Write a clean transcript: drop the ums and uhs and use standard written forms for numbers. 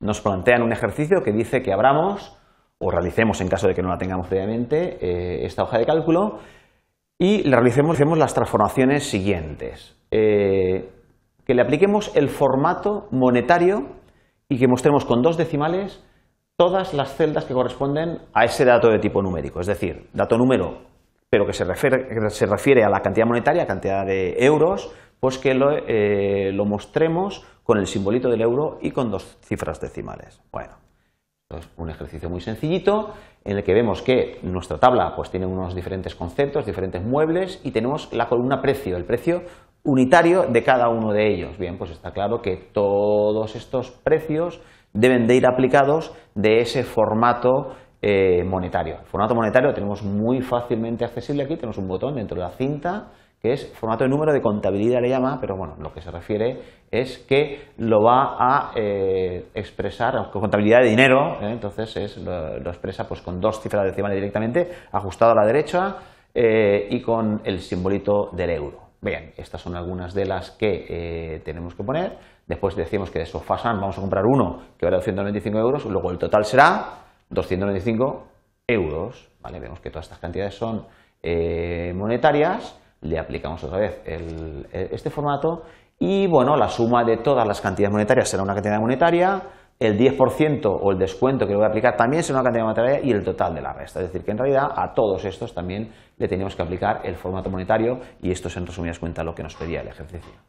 Nos plantean un ejercicio que dice que abramos o realicemos, en caso de que no la tengamos previamente, esta hoja de cálculo y le realicemos las transformaciones siguientes. Que le apliquemos el formato monetario y que mostremos con 2 decimales todas las celdas que corresponden a ese dato de tipo numérico, es decir, dato número, pero que se refiere a la cantidad monetaria, cantidad de euros, pues que lo mostremos con el simbolito del euro y con 2 cifras decimales. Bueno, esto es un ejercicio muy sencillito en el que vemos que nuestra tabla pues tiene unos diferentes conceptos, diferentes muebles y tenemos la columna precio, el precio unitario de cada uno de ellos. Bien, pues está claro que todos estos precios deben de ir aplicados de ese formato monetario. El formato monetario lo tenemos muy fácilmente accesible aquí, tenemos un botón dentro de la cinta que es formato de número de contabilidad le llama, pero bueno, lo que se refiere es que lo va a expresar con contabilidad de dinero, entonces lo expresa pues con 2 cifras decimales directamente, ajustado a la derecha y con el simbolito del euro. Bien, estas son algunas de las que tenemos que poner. Después decimos que de Sofasan vamos a comprar uno que vale 295 euros, luego el total será 295 euros. Vale, vemos que todas estas cantidades son monetarias. Le aplicamos otra vez este formato y bueno, la suma de todas las cantidades monetarias será una cantidad monetaria, el 10% o el descuento que le voy a aplicar también será una cantidad monetaria y el total de la resta. Es decir, que en realidad a todos estos también le teníamos que aplicar el formato monetario y esto es en resumidas cuentas lo que nos pedía el ejercicio.